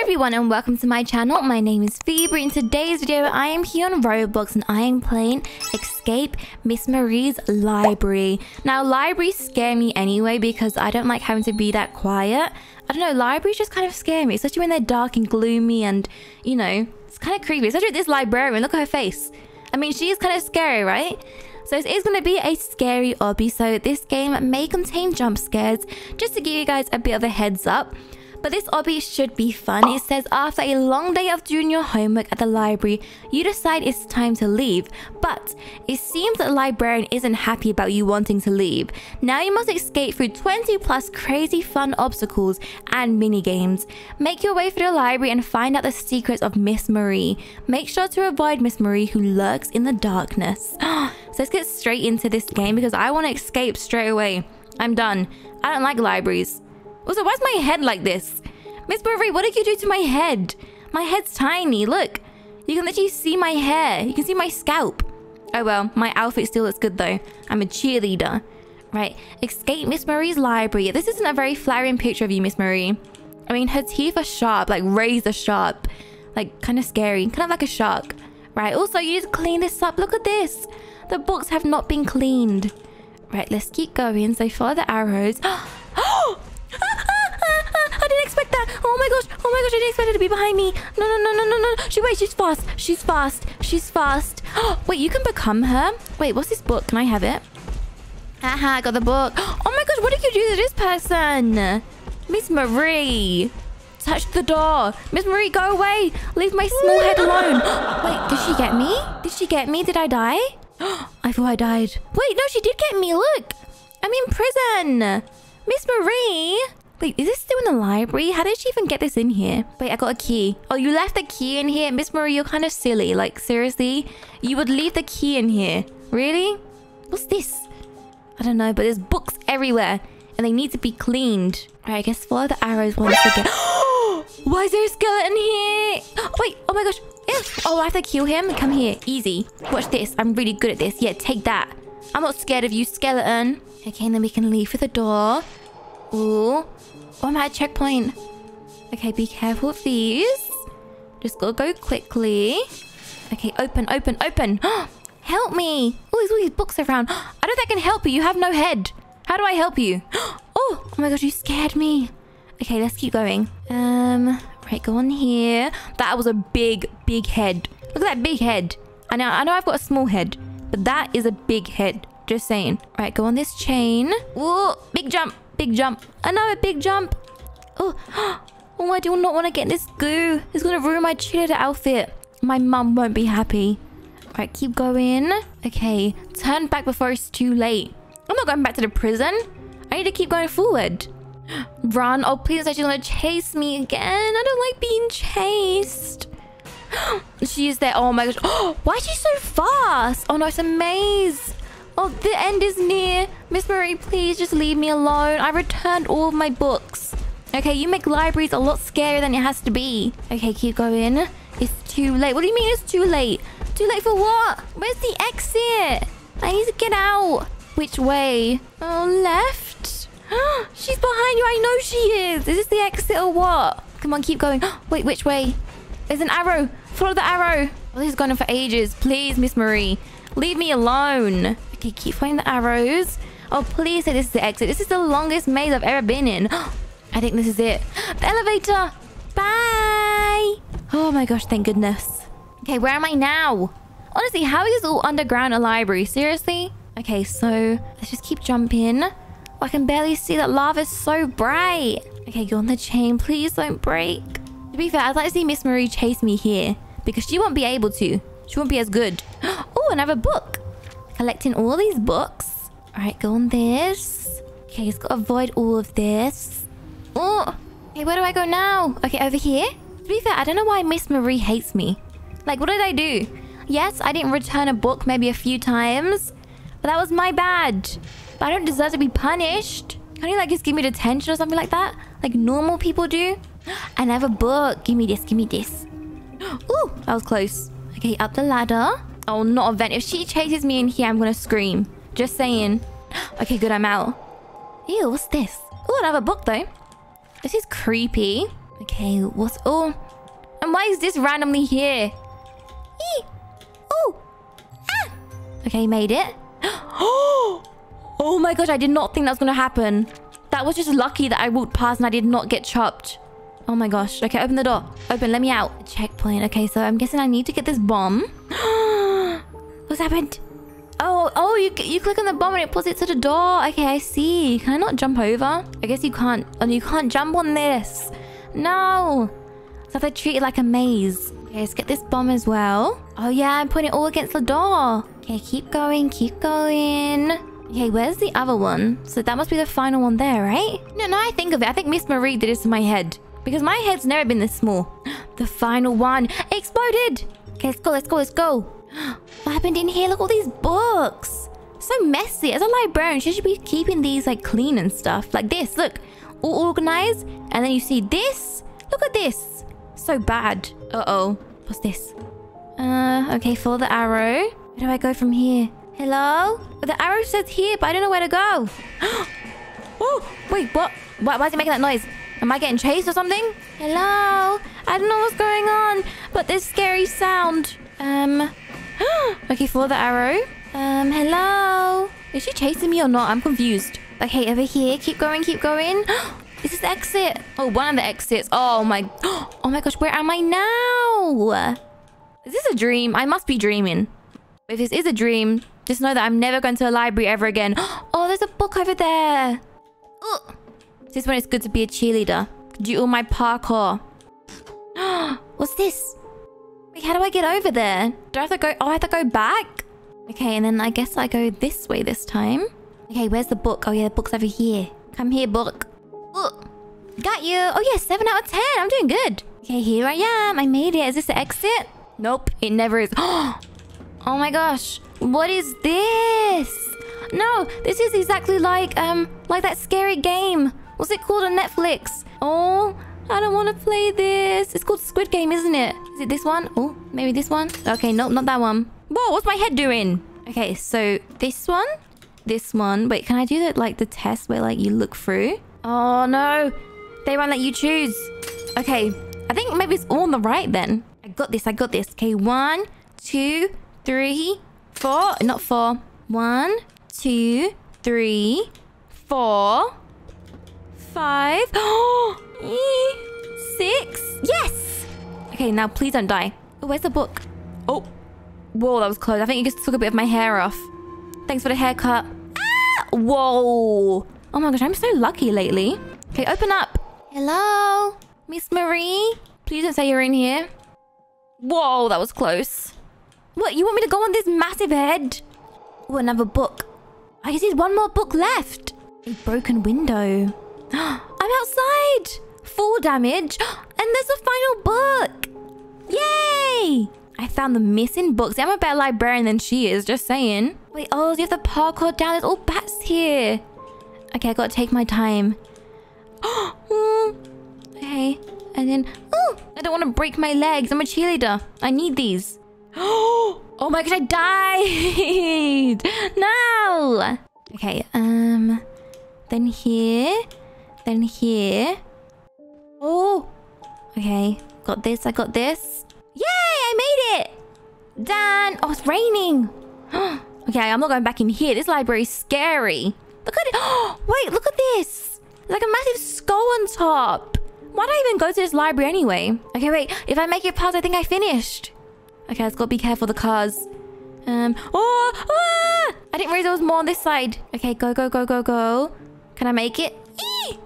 Hello everyone and welcome to my channel. My name is Phoebe. In today's video I am here on Roblox and I am playing Escape Miss Marie's Library. Now libraries scare me anyway because I don't like having to be that quiet. I don't know, libraries just kind of scare me, especially when they're dark and gloomy and, you know, it's kind of creepy. Especially with this librarian, look at her face. I mean, she is kind of scary, right? So it is going to be a scary obby, so this game may contain jump scares, just to give you guys a bit of a heads up. But this obby should be fun. It says, after a long day of doing your homework at the library, you decide it's time to leave. But it seems the librarian isn't happy about you wanting to leave. Now you must escape through 20 plus crazy fun obstacles and minigames. Make your way through the library and find out the secrets of Miss Marie. Make sure to avoid Miss Marie, who lurks in the darkness. So let's get straight into this game because I want to escape straight away. I'm done. I don't like libraries. Also, why is my head like this? Miss Marie, what did you do to my head? My head's tiny, look. You can literally see my hair. You can see my scalp. Oh well, my outfit still looks good though. I'm a cheerleader. Right, escape Miss Marie's library. This isn't a very flattering picture of you, Miss Marie. I mean, her teeth are sharp, like razor sharp. Like, kind of scary, kind of like a shark. Right, also, you need to clean this up. Look at this. The books have not been cleaned. Right, let's keep going. So follow the arrows. Oh! I didn't expect that. Oh my gosh, I didn't expect her to be behind me. No, no, no, no, no, no. Wait, she's fast. She's fast. She's fast. Oh, wait, you can become her? Wait, what's this book? Can I have it? Haha, I got the book. Oh my gosh, what did you do to this person? Miss Marie. Touch the door. Miss Marie, go away. Leave my small head alone. Wait, did she get me? Did she get me? Did I die? I thought I died. Wait, no, she did get me. Look, I'm in prison. Miss Marie. Wait, is this still in the library? How did she even get this in here? Wait, I got a key. Oh, you left the key in here? Miss Marie, you're kind of silly. Like, seriously? You would leave the key in here? Really? What's this? I don't know, but there's books everywhere. And they need to be cleaned. Alright, I guess follow the arrows once again. Why is there a skeleton here? Wait, oh my gosh. Ew. Oh, I have to kill him? Come here. Easy. Watch this. I'm really good at this. Yeah, take that. I'm not scared of you, skeleton. Okay, and then we can leave through the door. Ooh. Oh, I'm at a checkpoint. Okay, be careful of these. Just gotta go quickly. Okay, open, open, open. Help me. Oh, there's all these books around. I don't think I can help you. You have no head. How do I help you? Oh my gosh, you scared me. Okay, let's keep going. Right, go on here. That was a big, big head. Look at that big head. I know I've got a small head, but that is a big head. Just saying. Right, go on this chain. Ooh, big jump. Big jump. Another big jump. Oh, I do not want to get in this goo. It's going to ruin my cheerleader outfit. My mum won't be happy. Right, keep going. Okay, turn back before it's too late. I'm not going back to the prison. I need to keep going forward. Run. Oh, please, she's going to chase me again. I don't like being chased. She is there. Oh, my gosh. Oh, why is she so fast? Oh, no, it's a maze. Oh, the end is near. Miss Marie, please just leave me alone. I returned all of my books. Okay, you make libraries a lot scarier than it has to be. Okay, keep going. It's too late. What do you mean it's too late? Too late for what? Where's the exit? I need to get out. Which way? Oh, left. She's behind you. I know she is. Is this the exit or what? Come on, keep going. Wait, which way? There's an arrow. Follow the arrow. Oh, this has gone on for ages. Please, Miss Marie. Leave me alone. Okay, keep following the arrows. Oh, please say this is the exit. This is the longest maze I've ever been in. I think this is it. The elevator. Bye. Oh my gosh, thank goodness. Okay, where am I now? Honestly, how is this all underground a library? Seriously? Okay, so let's just keep jumping. Oh, I can barely see that lava is so bright. Okay, go on the chain. Please don't break. To be fair, I'd like to see Miss Marie chase me here because she won't be able to. She won't be as good. Oh, another book. Collecting all these books. All right, go on this. Okay, just gotta avoid all of this. Oh, okay, where do I go now? Okay, over here. To be fair, I don't know why Miss Marie hates me. Like, what did I do? Yes, I didn't return a book maybe a few times, but that was my bad. But I don't deserve to be punished. Can't you, like, just give me detention or something like that? Like normal people do? Another book. Give me this, give me this. Oh, that was close. Okay, up the ladder. Oh, not a vent. If she chases me in here, I'm going to scream. Just saying. Okay, good, I'm out. Ew, what's this? Oh, another book, though. This is creepy. Okay, what's... Oh! And why is this randomly here? Eee! Oh! Ah! Okay, made it. Oh my gosh, I did not think that was going to happen. That was just lucky that I walked past and I did not get chopped. Oh my gosh. Okay, open the door. Open, let me out. Checkpoint. Okay, so I'm guessing I need to get this bomb. What's happened? Oh, you click on the bomb and it pulls it to the door. Okay, I see. Can I not jump over? I guess you can't. Oh, you can't jump on this. No. So they treat it like a maze. Okay, let's get this bomb as well. Oh yeah, I'm putting it all against the door. Okay, keep going, keep going. Okay, where's the other one? So that must be the final one there, right? No, now I think of it, I think Miss Marie did this to my head. Because my head's never been this small. The final one. It exploded! Okay, let's go, let's go, let's go. What happened in here? Look at all these books. So messy. As a librarian, she should be keeping these like clean and stuff. Like this, look. All organized. And then you see this. Look at this. So bad. Uh-oh. What's this? Okay, follow the arrow. Where do I go from here? Hello? The arrow says here, but I don't know where to go. Oh, wait, what? Why is it making that noise? Am I getting chased or something? Hello? I don't know what's going on, but there's scary sound. Okay, follow the arrow. Hello? Is she chasing me or not? I'm confused. Okay, over here. Keep going, keep going. Is this the exit? Oh, one of the exits. Oh my gosh, where am I now? Is this a dream? I must be dreaming. If this is a dream, just know that I'm never going to a library ever again. Oh, there's a book over there. Ugh. This one is good to be a cheerleader. Do all my parkour. What's this? Wait, how do I get over there? Do I have to go? Oh, I have to go back? Okay, and then I guess I go this way this time. Okay, where's the book? Oh yeah, the book's over here. Come here, book. Ugh. Got you. Oh yeah, 7 out of 10. I'm doing good. Okay, here I am. I made it. Is this the exit? Nope, it never is. Oh my gosh, what is this? No, this is exactly like that scary game. What's it called on Netflix? Oh, I don't want to play this. It's called Squid Game, isn't it? Is it this one? Oh, maybe this one? Okay, nope, not that one. Whoa, what's my head doing? Okay, so this one, this one. Wait, can I do that like the test where like you look through? Oh no, they won't let you choose. Okay, I think maybe it's all on the right then. I got this, I got this. Okay, 1, 2, 3, 4. Not 4. 1, 2, 3, 4, 5. 6. Yes! Okay, now please don't die. Oh, where's the book? Oh. Whoa, that was close. I think you just took a bit of my hair off. Thanks for the haircut. Ah! Whoa. Oh my gosh, I'm so lucky lately. Okay, open up. Hello? Miss Marie? Please don't say you're in here. Whoa, that was close. What, you want me to go on this massive head? Oh, another book. I guess there's one more book left. A broken window. I'm outside. Full damage. And there's a final book. Yay! I found the missing books. I'm a better librarian than she is, just saying. Wait, oh, so you have to parkour down. There's all bats here. Okay, I gotta take my time. Okay, and then... Oh, I don't want to break my legs. I'm a cheerleader. I need these. Oh my gosh, I died. No. Okay, then here, then here. Oh, okay, got this, I got this. Yay, I made it. Done. Oh, it's raining. Okay, I'm not going back in here. This library is scary. Look at it. Oh, wait, look at this. There's like a massive skull on top. Why do I even go to this library anyway? Okay, wait, if I make it past, I think I finished. Okay, let's go be careful of the cars. I didn't realize there was more on this side. Okay, go, go, go, go, go. Can I make it? Eee!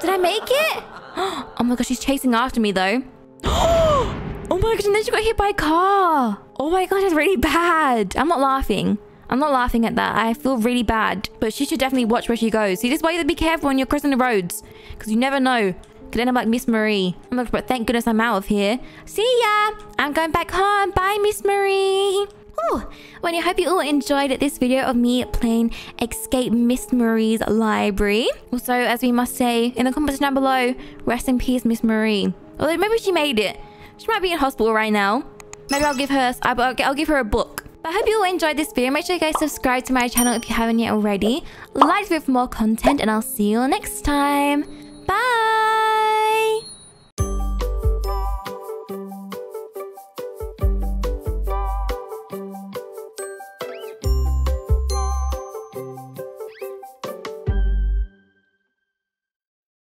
Did I make it? Oh my gosh, she's chasing after me though. Oh my gosh, and then she got hit by a car. Oh my gosh, that's really bad. I'm not laughing. I'm not laughing at that. I feel really bad. But she should definitely watch where she goes. See, this is why you have to be careful when you're crossing the roads. Because you never know. Could end up like Miss Marie. Oh my gosh, but thank goodness I'm out of here. See ya! I'm going back home. Bye, Miss Marie. Ooh. Well, I hope you all enjoyed this video of me playing Escape Miss Marie's Library. Also, as we must say in the comments down below, rest in peace, Miss Marie. Although maybe she made it. She might be in hospital right now. Maybe I'll give her a book. But I hope you all enjoyed this video. Make sure you guys subscribe to my channel if you haven't yet already. Like this video for more content, and I'll see you all next time.